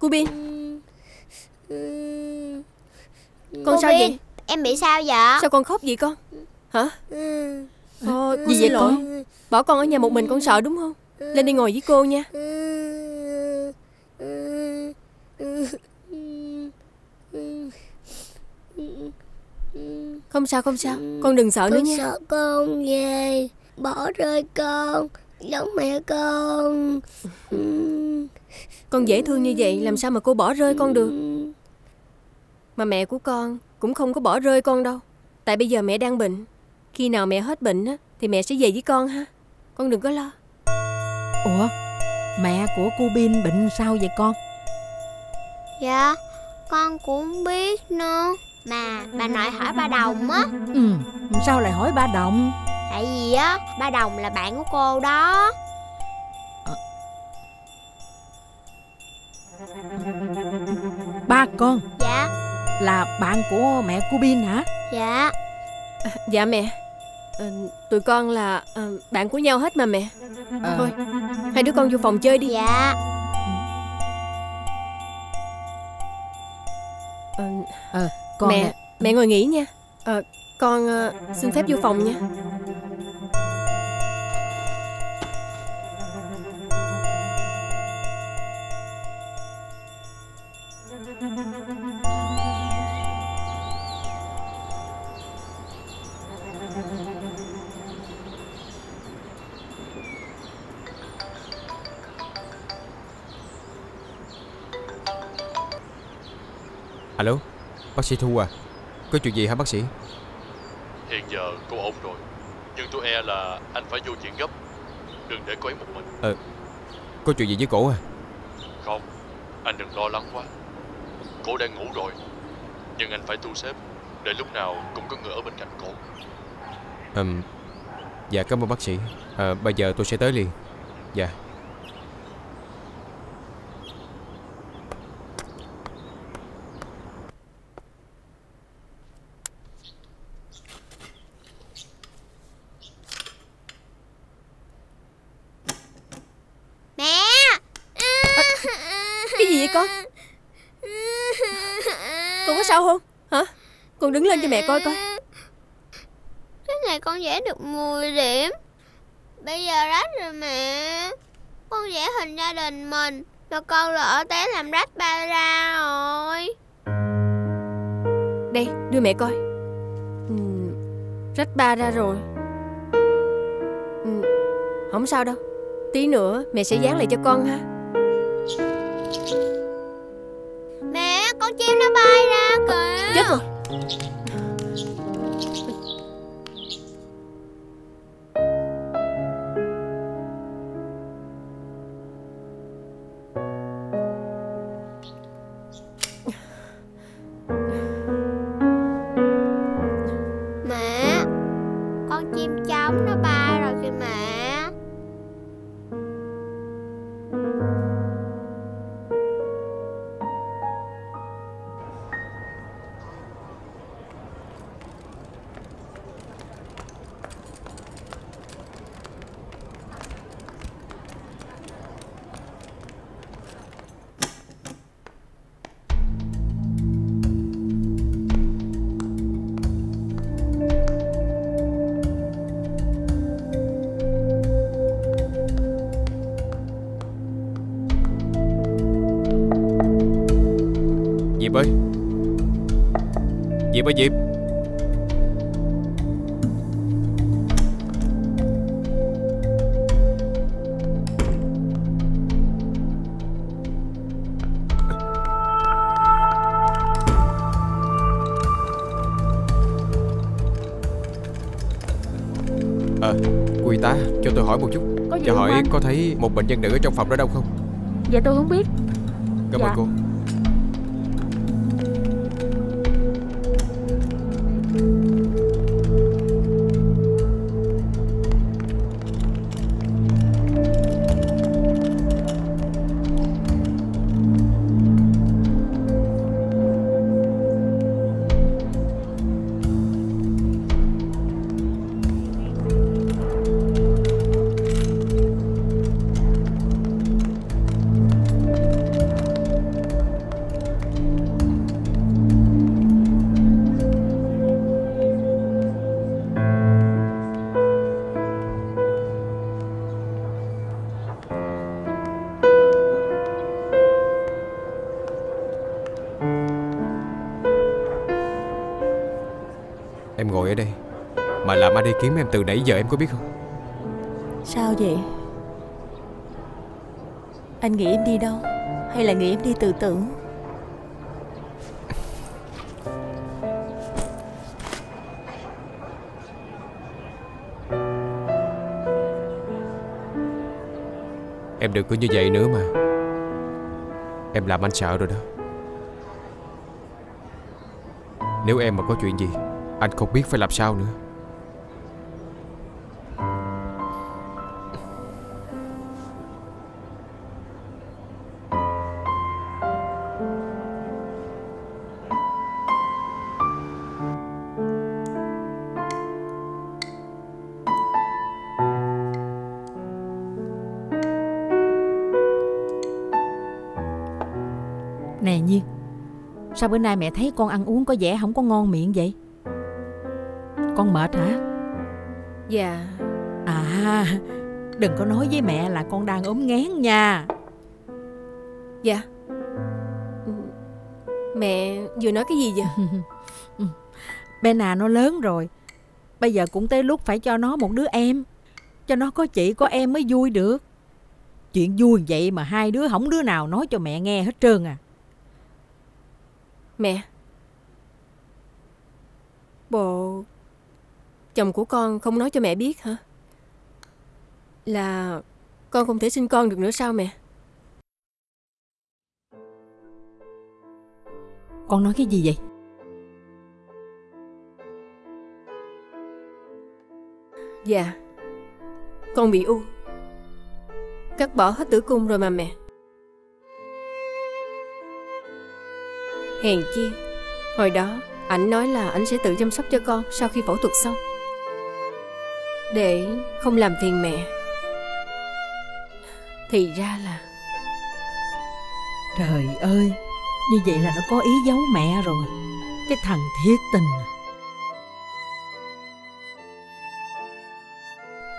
Cô Bin, con sao vậy? Em bị sao vậy? Sao con khóc vậy con? Hả? Thôi, gì vậy con? Bỏ con ở nhà một mình con sợ đúng không? Lên đi ngồi với cô nha. Không sao, không sao. Con đừng sợ nữa nha. Con sợ con về, bỏ rơi con, giống mẹ con. Con dễ thương như vậy, làm sao mà cô bỏ rơi con được? Mà mẹ của con cũng không có bỏ rơi con đâu. Tại bây giờ mẹ đang bệnh. Khi nào mẹ hết bệnh á thì mẹ sẽ về với con ha. Con đừng có lo. Ủa, mẹ của cô Bin bệnh sao vậy con? Dạ, con cũng biết nữa. Mà bà nội hỏi ba Đồng á. Ừ, sao lại hỏi ba Đồng? Tại vì á, ba Đồng là bạn của cô đó. Ba con? Dạ. Là bạn của mẹ cô Bin hả? Dạ. Dạ mẹ, tụi con là bạn của nhau hết mà mẹ. Thôi, hai đứa con vô phòng chơi đi. Dạ. Con mẹ, mẹ ngồi nghỉ nha. Con xin phép vô phòng nha. Alo, bác sĩ Thu à, có chuyện gì hả bác sĩ? Hiện giờ cô ổn rồi, nhưng tôi e là anh phải vô chuyện gấp, đừng để cô ấy một mình. Có chuyện gì với cổ à? Không, anh đừng lo lắng quá. Cổ đang ngủ rồi, nhưng anh phải thu xếp để lúc nào cũng có người ở bên cạnh cổ. Dạ cảm ơn bác sĩ. Bây giờ tôi sẽ tới liền. Dạ. Con đứng lên cho mẹ coi coi. Thế này con vẽ được 10 điểm. Bây giờ rách rồi mẹ. Con vẽ hình gia đình mình mà con lỡ té làm rách ba ra rồi. Đây, đưa mẹ coi. Rách ba ra rồi. Không sao đâu. Tí nữa mẹ sẽ dán lại cho con ha. Mẹ, con chim nó bay ra kìa. Chết rồi. Mẹ, con chim trống nó bay rồi kìa mẹ. Diệp ơi, Diệp ơi, Diệp. Cô y tá, cho tôi hỏi một chút. Cho hỏi anh? Có thấy một bệnh nhân nữ ở trong phòng đó đâu không? Dạ tôi không biết. Cảm ơn cô. ngồi ở đây mà làm anh đi kiếm em từ nãy giờ, em có biết không? Sao vậy? Anh nghĩ em đi đâu? Hay là nghĩ em đi tự tử? Em đừng có như vậy nữa mà. Em làm anh sợ rồi đó. Nếu em mà có chuyện gì, anh không biết phải làm sao nữa. Nè Nhiên, sao bữa nay mẹ thấy con ăn uống có vẻ không có ngon miệng vậy? Con mệt hả? Dạ. À, đừng có nói với mẹ là con đang ốm nghén nha. Dạ. Mẹ vừa nói cái gì vậy? Bé nà nó lớn rồi, bây giờ cũng tới lúc phải cho nó một đứa em, cho nó có chị có em mới vui được. Chuyện vui vậy mà hai đứa không đứa nào nói cho mẹ nghe hết trơn à. Mẹ, bộ chồng của con không nói cho mẹ biết hả? Là con không thể sinh con được nữa sao mẹ? Con nói cái gì vậy? Dạ, con bị u, cắt bỏ hết tử cung rồi mà mẹ. Hèn chi hồi đó ảnh nói là ảnh sẽ tự chăm sóc cho con sau khi phẫu thuật xong, để không làm phiền mẹ. Thì ra là... Trời ơi, như vậy là nó có ý giấu mẹ rồi. Cái thằng thiệt tình.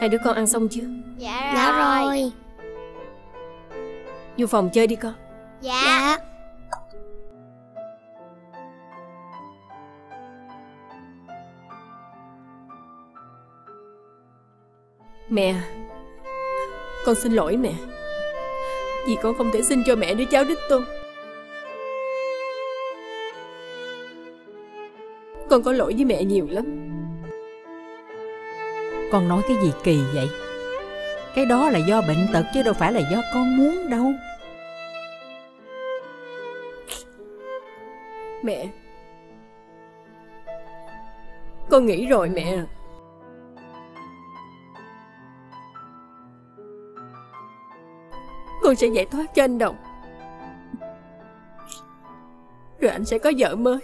Hai đứa con ăn xong chưa? Dạ rồi, dạ rồi. Vô phòng chơi đi con. Dạ, dạ. Mẹ, con xin lỗi mẹ, vì con không thể sinh cho mẹ đứa cháu đích tôn. Con có lỗi với mẹ nhiều lắm. Con nói cái gì kỳ vậy? Cái đó là do bệnh tật chứ đâu phải là do con muốn đâu. Mẹ, con nghĩ rồi mẹ. Con sẽ giải thoát cho anh Đồng, rồi anh sẽ có vợ mới,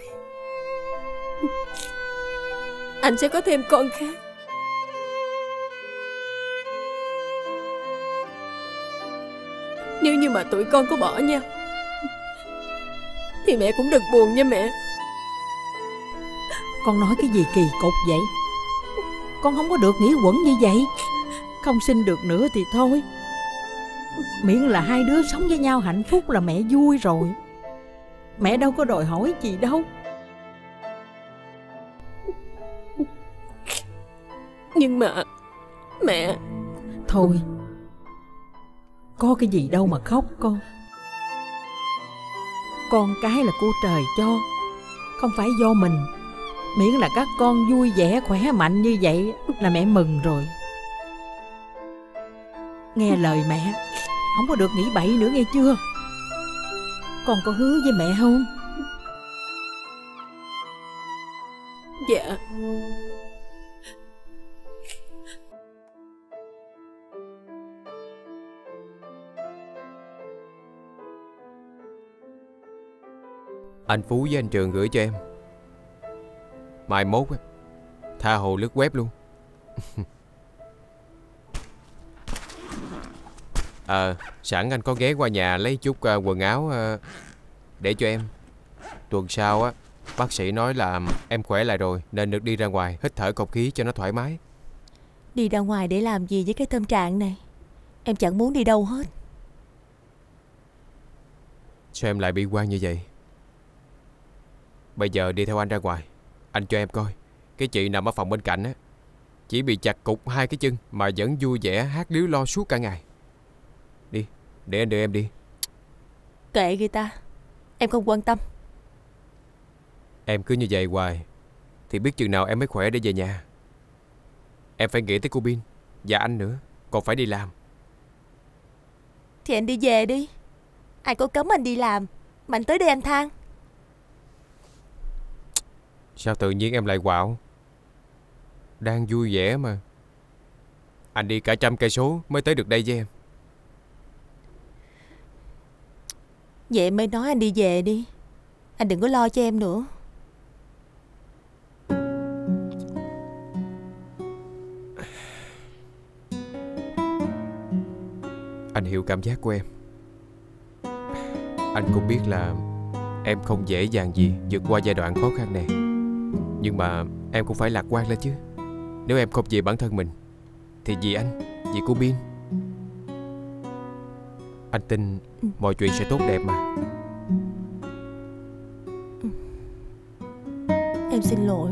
anh sẽ có thêm con khác. Nếu như mà tụi con có bỏ nhau thì mẹ cũng đừng buồn nha mẹ. Con nói cái gì kỳ cục vậy? Con không có được nghĩ quẩn như vậy. Không sinh được nữa thì thôi, miễn là hai đứa sống với nhau hạnh phúc là mẹ vui rồi. Mẹ đâu có đòi hỏi gì đâu. Nhưng mà mẹ... Thôi, có cái gì đâu mà khóc con. Con cái là của trời cho, không phải do mình. Miễn là các con vui vẻ khỏe mạnh như vậy là mẹ mừng rồi. Nghe lời mẹ, không có được nghĩ bậy nữa nghe chưa? Con có hứa với mẹ không? Dạ. Anh Phú với anh Trường gửi cho em. Mai mốt tha hồ lướt web luôn. Sẵn anh có ghé qua nhà lấy chút quần áo để cho em. Tuần sau bác sĩ nói là em khỏe lại rồi nên được đi ra ngoài hít thở không khí cho nó thoải mái. Đi ra ngoài để làm gì với cái tâm trạng này? Em chẳng muốn đi đâu hết. Sao em lại bi quan như vậy? Bây giờ đi theo anh ra ngoài, anh cho em coi Cái chị nằm ở phòng bên cạnh á, chỉ bị chặt cục 2 cái chân mà vẫn vui vẻ hát líu lo suốt cả ngày. Đi, để anh đưa em đi. Kệ người ta, em không quan tâm. Em cứ như vậy hoài thì biết chừng nào em mới khỏe để về nhà. Em phải nghĩ tới cô Bin và anh nữa, còn phải đi làm. Thì anh đi về đi, ai có cấm anh đi làm mà anh tới đây anh than. Sao tự nhiên em lại quạo? Đang vui vẻ mà. Anh đi cả 100 cây số mới tới được đây với em. Vậy mới nói anh đi về đi, anh đừng có lo cho em nữa. Anh hiểu cảm giác của em. Anh cũng biết là em không dễ dàng gì vượt qua giai đoạn khó khăn này. Nhưng mà em cũng phải lạc quan lên chứ. Nếu em không vì bản thân mình thì vì anh, vì cô Bin. Anh tin mọi chuyện sẽ tốt đẹp mà. Em xin lỗi.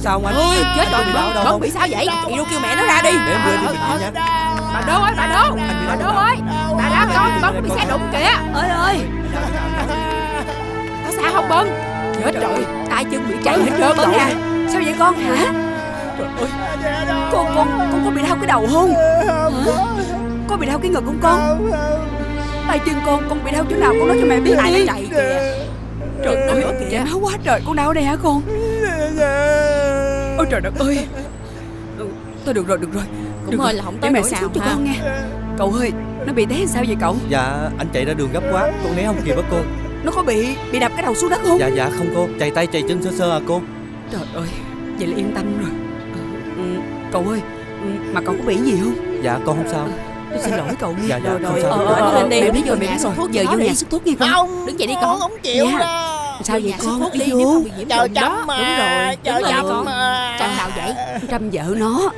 Sao không anh? Ôi, chết rồi, Bân bị sao vậy? Chị đâu kêu mẹ nó ra đi. Để em đưa đi bệnh viện nha. Bà Đô ơi, bà Đô, bà Đô ơi, bà đá con Bân bị xe đụng kìa. Ơi ơi, có sao không Bân? Chết rồi, tay chân bị cháy hết trơn Bân nè. Sao vậy con hả? Con có bị đau cái đầu không? Có bị đau cái ngực không con? Tay chân con bị đau chỗ nào con nói cho mẹ biết đi. Chạy kìa. Trời ơi, kìa máu quá trời, con đau ở đây hả con? Ôi trời đất ơi. Thôi được rồi. Cũng hơi là không tới nỗi sao cho con nghe. Cậu ơi, nó bị té sao vậy cậu? Dạ, anh chạy ra đường gấp quá, con né không kịp á cô. Nó có bị đập cái đầu xuống đất không? Dạ không cô, chạy tay chạy chân sơ à cô. Trời ơi, vậy là yên tâm rồi. Cậu ơi, mà cậu có bị gì không? Dạ con không sao. Tôi xin lỗi cậu nha. Dạ không sao. Lên đi, mẹ biết rồi, mẹ rồi. Giờ vô nhà sức thuốc nghe con. Không, đứng dậy đi con. Không chịu đâu. Sao vậy con? Đi vô. Trời chấm mà. Đúng rồi con. Chăm nào vậy? Chăm vợ nó.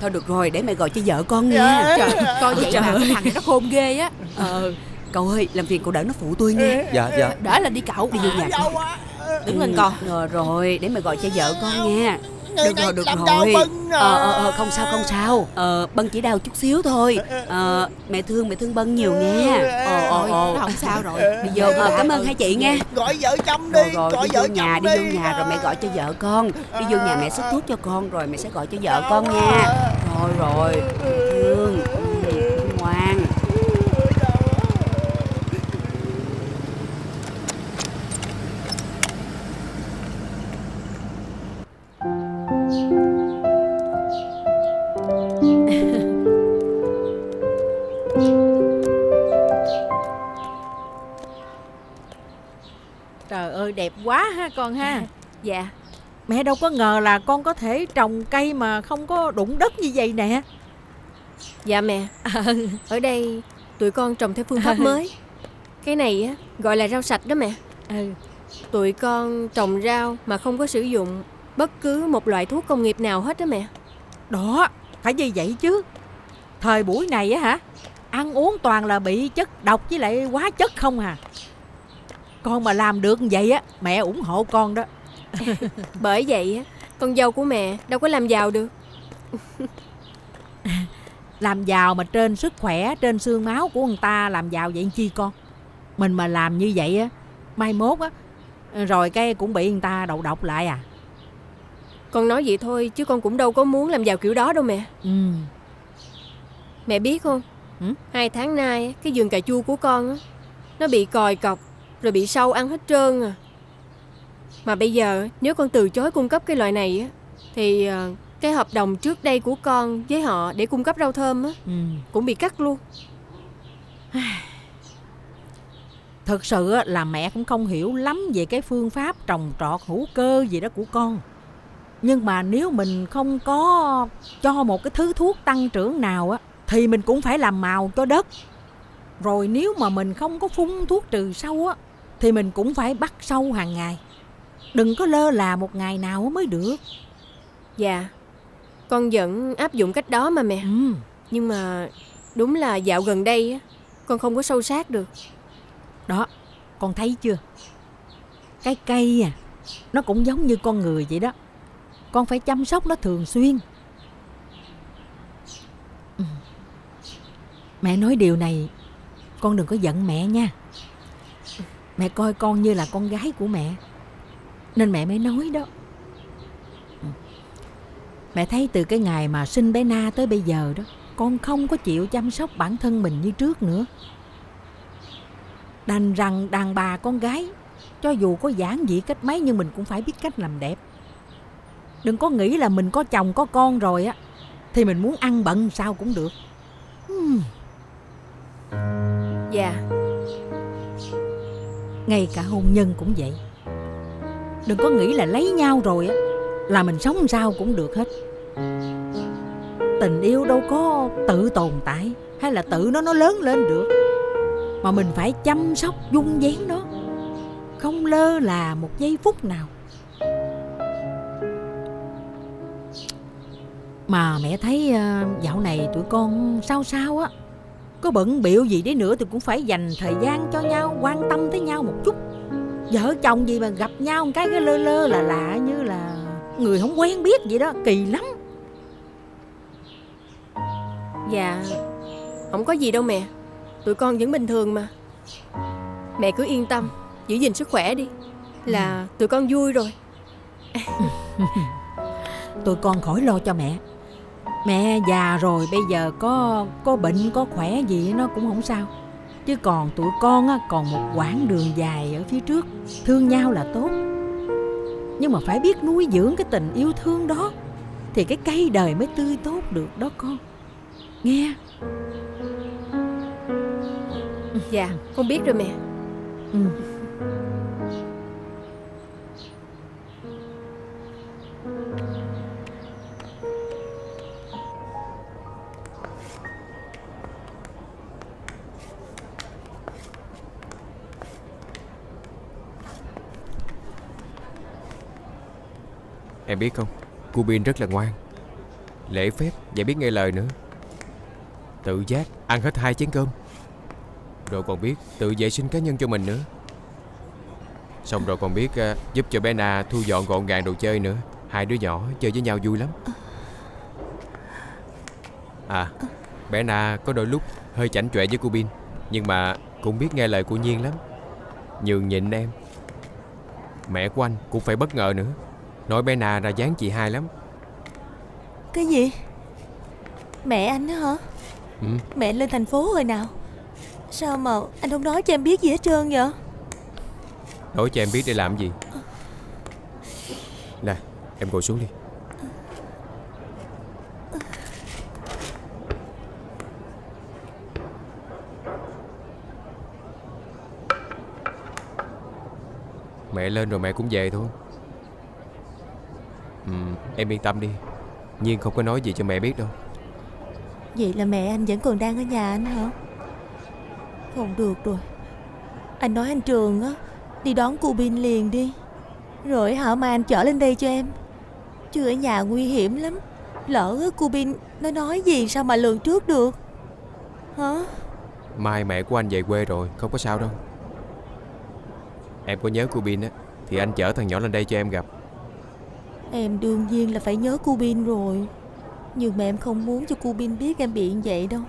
Thôi được rồi, để mẹ gọi cho vợ con nghe. Trời, coi vậy mà cái thằng nó khôn ghê á. Cậu ơi, làm phiền cậu đỡ nó phụ tôi nghe. Dạ. Đỡ lên đi cậu. Đi vô nhà con. Đứng lên con. Rồi, để mẹ gọi cho vợ con nghe. Được rồi. Không sao. Bân chỉ đau chút xíu thôi. Mẹ thương Bân nhiều nghe. Không sao rồi. Đi vô. Cảm ơn hai chị nghe. Gọi vợ chồng đi. Đi vô nhà rồi mẹ gọi cho vợ con. Đi vô nhà mẹ xúc thuốc cho con rồi mẹ sẽ gọi cho vợ con nha. Rồi. Thương. Ngoan. Trời ơi, đẹp quá ha con ha. Dạ. Mẹ đâu có ngờ là con có thể trồng cây mà không có đụng đất như vậy nè. Dạ mẹ. Ở đây tụi con trồng theo phương pháp mới. Cái này á gọi là rau sạch đó mẹ. Tụi con trồng rau mà không có sử dụng bất cứ một loại thuốc công nghiệp nào hết đó mẹ. Đó, phải như vậy chứ. Thời buổi này á hả, ăn uống toàn là bị chất độc với lại hóa chất không à. Con mà làm được vậy á, mẹ ủng hộ con đó. Bởi vậy á, con dâu của mẹ đâu có làm giàu được. Làm giàu mà trên sức khỏe, trên xương máu của người ta làm giàu vậy chi con. Mình mà làm như vậy á, mai mốt á, rồi cái cũng bị người ta đầu độc lại à. Con nói vậy thôi chứ con cũng đâu có muốn làm giàu kiểu đó đâu mẹ. Mẹ biết không, 2 tháng nay cái vườn cà chua của con á, nó bị còi cọc rồi bị sâu ăn hết trơn à. Mà bây giờ nếu con từ chối cung cấp cái loại này á, thì cái hợp đồng trước đây của con với họ để cung cấp rau thơm á, cũng bị cắt luôn. Thật sự là mẹ cũng không hiểu lắm về cái phương pháp trồng trọt hữu cơ gì đó của con. Nhưng mà nếu mình không có cho một cái thứ thuốc tăng trưởng nào á, thì mình cũng phải làm màu cho đất. Rồi nếu mà mình không có phun thuốc trừ sâu á, thì mình cũng phải bắt sâu hàng ngày. Đừng có lơ là một ngày nào mới được. Dạ, con vẫn áp dụng cách đó mà mẹ. Nhưng mà đúng là dạo gần đây á, con không có sâu sát được. Đó, con thấy chưa? Cái cây à, nó cũng giống như con người vậy đó. Con phải chăm sóc nó thường xuyên. Mẹ nói điều này, con đừng có giận mẹ nha. Mẹ coi con như là con gái của mẹ, nên mẹ mới nói đó. Mẹ thấy từ cái ngày mà sinh bé Na tới bây giờ đó, con không có chịu chăm sóc bản thân mình như trước nữa. Đành rằng đàn bà con gái, cho dù có giản dị cách mấy nhưng mình cũng phải biết cách làm đẹp. Đừng có nghĩ là mình có chồng có con rồi á thì mình muốn ăn bận sao cũng được. Dạ, ngay cả hôn nhân cũng vậy. Đừng có nghĩ là lấy nhau rồi á là mình sống sao cũng được hết. Tình yêu đâu có tự tồn tại hay là tự nó lớn lên được, mà mình phải chăm sóc vun vén nó, không lơ là một giây phút nào. Mà mẹ thấy dạo này tụi con sao sao á, có bận bịu gì đấy nữa thì cũng phải dành thời gian cho nhau, quan tâm tới nhau một chút. Vợ chồng gì mà gặp nhau một cái lơ là lạ như là người không quen biết vậy đó, kỳ lắm. Dạ, không có gì đâu mẹ, tụi con vẫn bình thường mà. Mẹ cứ yên tâm, giữ gìn sức khỏe đi, là tụi con vui rồi. Tụi con khỏi lo cho mẹ. Mẹ già rồi bây giờ có bệnh có khỏe gì nó cũng không sao. Chứ còn tụi con á, còn một quãng đường dài ở phía trước. Thương nhau là tốt, nhưng mà phải biết nuôi dưỡng cái tình yêu thương đó thì cái cây đời mới tươi tốt được đó con. Nghe? Dạ, con biết rồi mẹ. Em biết không, cô Bin rất là ngoan, lễ phép và biết nghe lời nữa. Tự giác ăn hết 2 chén cơm, rồi còn biết tự vệ sinh cá nhân cho mình nữa. Xong rồi còn biết giúp cho bé Na thu dọn gọn gàng đồ chơi nữa. Hai đứa nhỏ chơi với nhau vui lắm. À, bé Na có đôi lúc hơi chảnh chọe với cô Bin, nhưng mà cũng biết nghe lời cô Nhiên lắm, nhường nhịn em. Mẹ của anh cũng phải bất ngờ nữa, nói bé Na ra dáng chị hai lắm. Cái gì? Mẹ anh đó hả? Mẹ lên thành phố hồi nào? Sao mà anh không nói cho em biết gì hết trơn vậy? Nói cho em biết để làm gì? Nè, em ngồi xuống đi. Mẹ lên rồi mẹ cũng về thôi. Em yên tâm đi, Nhiên không có nói gì cho mẹ biết đâu. Vậy là mẹ anh vẫn còn đang ở nhà anh hả? Không được rồi. Anh nói anh Trường á, đi đón cô Bin liền đi, rồi hả mà anh chở lên đây cho em. Chứ ở nhà nguy hiểm lắm, lỡ á cô Bin nó nói gì sao mà lường trước được hả? Mai mẹ của anh về quê rồi, không có sao đâu. Em có nhớ cô Bin á thì anh chở thằng nhỏ lên đây cho em gặp. Em đương nhiên là phải nhớ cô Bin rồi, nhưng mà em không muốn cho cô Bin biết em bị như vậy đâu.